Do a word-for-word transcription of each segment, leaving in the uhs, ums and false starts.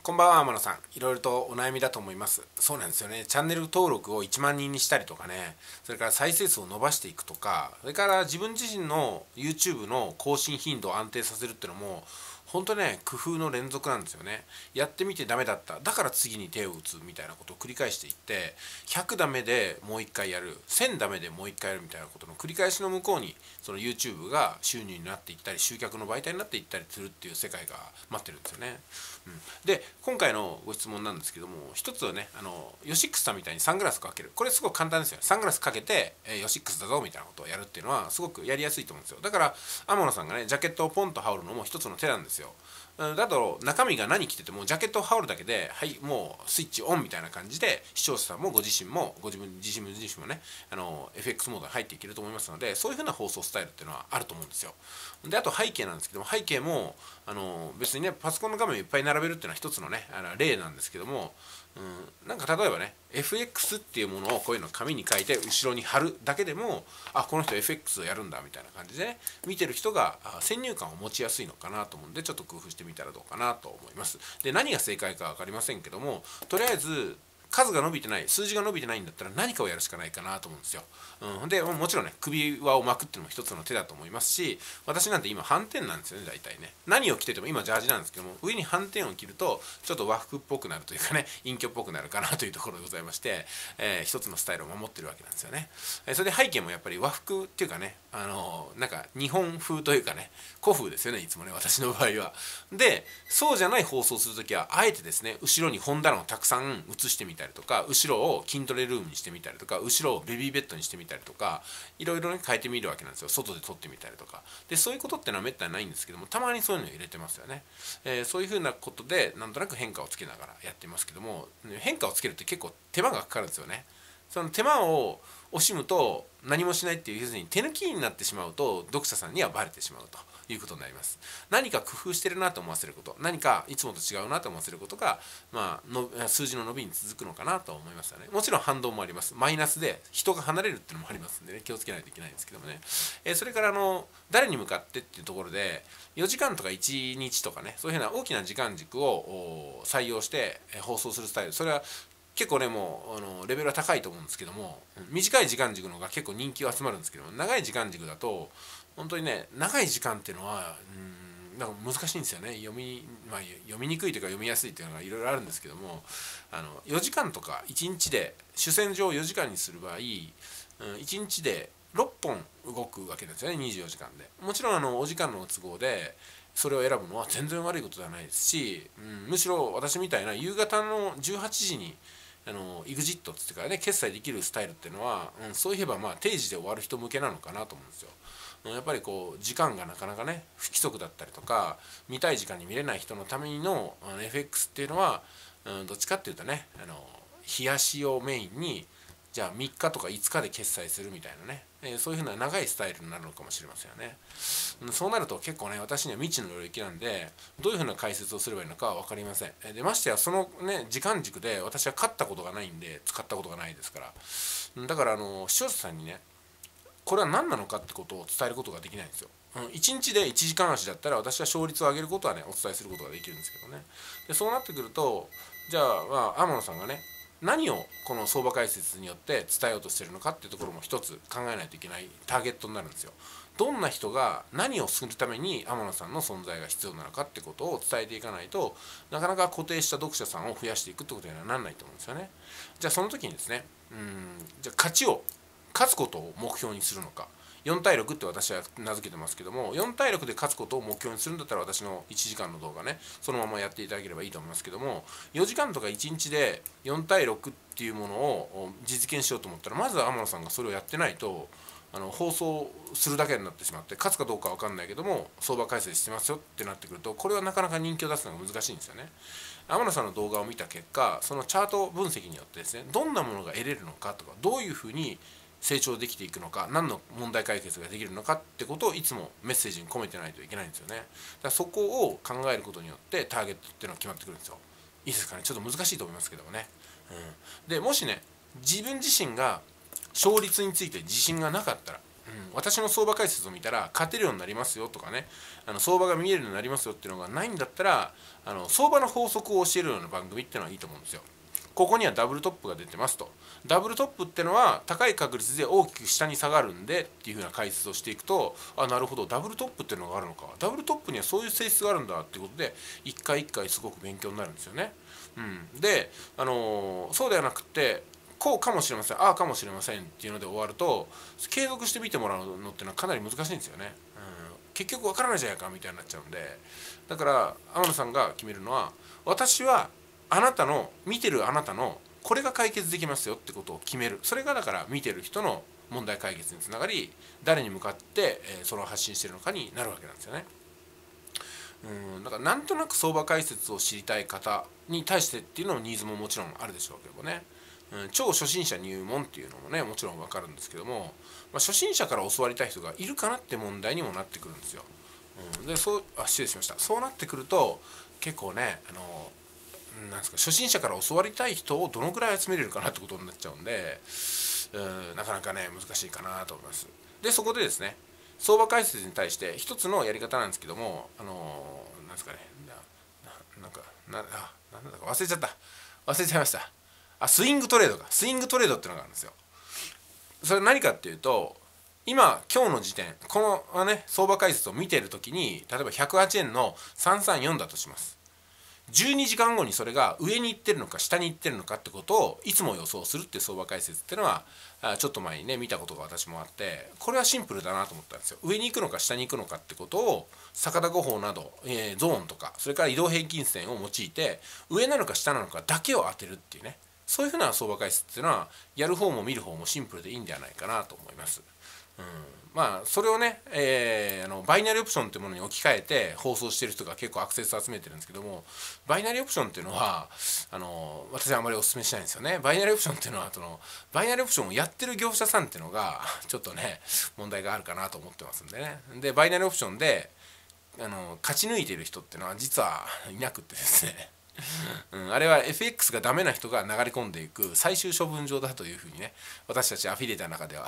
こんばんは、天野さん。いろいろとお悩みだと思います。そうなんですよね。チャンネル登録をいちまんにんにしたりとかね、それから再生数を伸ばしていくとか、それから自分自身の YouTube の更新頻度を安定させるっていうのも、本当ね、工夫の連続なんですよね。やってみてダメだった。だから次に手を打つみたいなことを繰り返していって、ひゃくダメでもういっかいやる、せんダメでもういっかいやるみたいなことの繰り返しの向こうに、その YouTube が収入になっていったり、集客の媒体になっていったりするっていう世界が待ってるんですよね。うん、で今回のご質問なんですけども、一つはね、あのヨシックスさんみたいにサングラスかける、これすごく簡単ですよね。サングラスかけて、えー、ヨシックスだぞみたいなことをやるっていうのはすごくやりやすいと思うんですよ。だから天野さんがね、ジャケットをポンと羽織るのも一つの手なんですよ。だと中身が何着ててもジャケットを羽織るだけで、はい、もうスイッチオンみたいな感じで、視聴者さんもご自身もご自分自身自身もね、あの エフエックス モードに入っていけると思いますので、そういうふうな放送スタイルっていうのはあると思うんですよ。であと背景なんですけども、背景もあの別にね、パソコンの画面をいっぱい並べるっていうのは一つのね、あの例なんですけども、うん、なんか例えばね エフエックス っていうものをこういうのを紙に書いて後ろに貼るだけでも、あ、この人 エフエックス をやるんだみたいな感じでね、見てる人が先入観を持ちやすいのかなと思うんで、ちょっと工夫してみたらどうかなと思います。で何が正解か分かりませんけども、とりあえず数が伸びてない、数字が伸びてないんだったら何かをやるしかないかなと思うんですよ。うん、でもちろんね、首輪を巻くっていうのも一つの手だと思いますし、私なんて今斑点なんですよね、大体ね。何を着てても、今ジャージなんですけども、上に斑点を着るとちょっと和服っぽくなるというかね、隠居っぽくなるかなというところでございまして、えー、一つのスタイルを守ってるわけなんですよね。えー、それで背景もやっぱり和服っていうかね、あのー、なんか日本風というかね、古風ですよね、いつもね、私の場合は。でそうじゃない放送するときはあえてですね、後ろに本棚をたくさん映してみたりとか、後ろを筋トレルームにしてみたりとか、後ろをベビーベッドにしてみたりとか、いろいろね変えてみるわけなんですよ。外で撮ってみたりとか。でそういうことってのはめったにないんですけども、たまにそういうの入れてますよね。えー、そういうふうなことでなんとなく変化をつけながらやってますけども、変化をつけるって結構手間がかかるんですよね。その手間を惜しむと何もしないっていうふうに手抜きになってしまうと、読者さんにはバレてしまうということになります。何か工夫してるなと思わせること、何かいつもと違うなと思わせることが、まあ、の数字の伸びに続くのかなと思いますよね。もちろん反動もあります。マイナスで人が離れるっていうのもありますんでね、気をつけないといけないんですけどもね。えー、それからあの誰に向かってっていうところで、よじかんとかいちにちとかね、そういうふうな大きな時間軸を採用して放送するスタイル、それは結構ね、もうあのレベルは高いと思うんですけども、短い時間軸の方が結構人気が集まるんですけども、長い時間軸だと本当にね、長い時間っていうのはうんなんか難しいんですよね。読み、まあ、読みにくいというか読みやすいというのがいろいろあるんですけども、あのよじかんとかいちにちで、主戦場をよじかんにする場合、うん、いちにちでろっぽん動くわけですよね、にじゅうよじかんで。もちろんあのお時間の都合でそれを選ぶのは全然悪いことではないですし、うん、むしろ私みたいな夕方のじゅうはちじにあの イグジット って言ってからね、決済できるスタイルっていうのは、うん、そういえばまあ定時で終わる人向けなのかなと思うんですよ。やっぱりこう時間がなかなかね不規則だったりとか、見たい時間に見れない人のための エフエックス っていうのは、うん、どっちかっていうとね、あの冷やしをメインに、じゃあみっかとかいつかで決済するみたいなね、えー、そういうふうな長いスタイルになるのかもしれませんよね。うん、そうなると結構ね、私には未知の領域なんで、どういうふうな解説をすればいいのかは分かりません。でましてやそのね時間軸で私は勝ったことがないんで、使ったことがないですから、だからあの視聴者さんにね、これは何なのかってことを伝えることができないんですよ。いちにちでいちじかん足だったら私は勝率を上げることはね、お伝えすることができるんですけどね。でそうなってくると、じゃあ、まあ、天野さんがね何をこの相場解説によって伝えようとしてるのかっていうところも一つ考えないといけないターゲットになるんですよ。どんな人が何をするために天野さんの存在が必要なのかってことを伝えていかないと、なかなか固定した読者さんを増やしていくってことにはならないと思うんですよね。じゃあその時にですね、うーんじゃあ勝ちを勝つことを目標にするのか、よんたいろくって私は名付けてますけども、よんたいろくで勝つことを目標にするんだったら、私のいちじかんの動画ね、そのままやっていただければいいと思いますけども、よじかんとかいちにちでよんたいろくっていうものを実現しようと思ったら、まずは天野さんがそれをやってないと、あの放送するだけになってしまって、勝つかどうか分かんないけども相場解説してますよってなってくると、これはなかなか人気を出すのが難しいんですよね。天野さんの動画を見た結果、そのチャート分析によってですね、どんなものが得れるのかとか、どういうふうに成長できていくのか、何の問題解決ができるのかってことをいつもメッセージに込めてないといけないんですよね。だからそこを考えることによってターゲットっていうのは決まってくるんですよ。いいですかね、ちょっと難しいと思いますけどもね。うん、でもしね、自分自身が勝率について自信がなかったら、うん、私の相場解説を見たら勝てるようになりますよとかね、あの相場が見えるようになりますよっていうのがないんだったら、あの相場の法則を教えるような番組っていうのはいいと思うんですよ。ここにはダブルトップが出てますと。ダブルトップってのは高い確率で大きく下に下がるんでっていう風な解説をしていくと、あ、なるほど、ダブルトップっていうのがあるのか、ダブルトップにはそういう性質があるんだっていうことで、一回一回すごく勉強になるんですよね。うん、で、あのー、そうではなくて、こうかもしれません、ああかもしれませんっていうので終わると、継続して見てもらうのってのはかなり難しいんですよね。うん、結局わからないじゃないかみたいになっちゃうんで、だから天野さんが決めるのは、私はあなたの見てるあなたのこれが解決できますよってことを決める。それがだから見てる人の問題解決につながり、誰に向かってそれを発信してるのかになるわけなんですよね。うん、だからなんとなく相場解説を知りたい方に対してっていうのもニーズももちろんあるでしょうけどもね、うん、超初心者入門っていうのもねもちろん分かるんですけども、まあ、初心者から教わりたい人がいるかなって問題にもなってくるんですよ。うん、でそうあ失礼しましたそうなってくると結構ね、あのなんですか、初心者から教わりたい人をどのくらい集めれるかなってことになっちゃうんで、うん、なかなかね難しいかなと思います。でそこでですね、相場解説に対して一つのやり方なんですけども、あのー、なんですかねな、なんかなあなんだか忘れちゃった忘れちゃいましたあスイングトレードかスイングトレードっていうのがあるんですよ。それ何かっていうと、今今日の時点、このね相場解説を見ている時に、例えばひゃくはちえんのさんさんよんだとします。じゅうにじかんごにそれが上に行ってるのか下に行ってるのかってことをいつも予想するっていう相場解説っていうのは、ちょっと前にね見たことが私もあって、これはシンプルだなと思ったんですよ。上に行くのか下に行くのかってことを坂田五法など、えー、ゾーンとか、それから移動平均線を用いて上なのか下なのかだけを当てるっていうね、そういうふうな相場解説っていうのはやる方も見る方もシンプルでいいんではないかなと思います。うん、まあそれをね、えー、あのバイナリーオプションっていうものに置き換えて放送してる人が結構アクセス集めてるんですけども、バイナリーオプションっていうのはあの私はあまりお勧めしないんですよね。バイナリーオプションっていうのは、そのバイナリーオプションをやってる業者さんっていうのがちょっとね問題があるかなと思ってますんでね。でバイナリーオプションであの勝ち抜いてる人っていうのは実はいなくってですねうん、あれは エフエックス がダメな人が流れ込んでいく最終処分場だというふうにね、私たちアフィリエイターの中では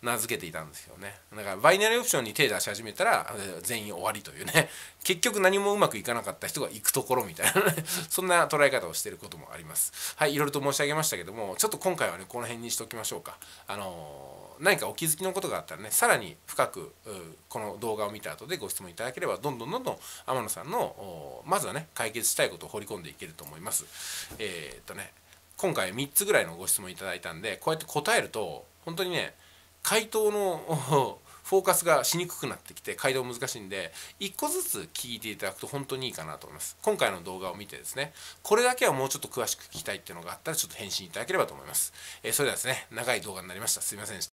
名付けていたんですよね。だからバイナリーオプションに手出し始めたら全員終わりというね、結局何もうまくいかなかった人が行くところみたいなねそんな捉え方をしていることもあります。はい、いろいろと申し上げましたけども、ちょっと今回はねこの辺にしておきましょうか。あのー何かお気づきのことがあったらね、さらに深くこの動画を見た後でご質問いただければ、どんどんどんどん天野さんのまずはね解決したいことを掘り込んでいけると思います。えー、っとね今回みっつぐらいのご質問いただいたんで、こうやって答えると本当にね回答のフォーカスがしにくくなってきて、回答難しいんで、いっこずつ聞いていただくと本当にいいかなと思います。今回の動画を見てですね、これだけはもうちょっと詳しく聞きたいっていうのがあったら、ちょっと返信いただければと思います。えー、それではですね、長い動画になりました。すいませんでした。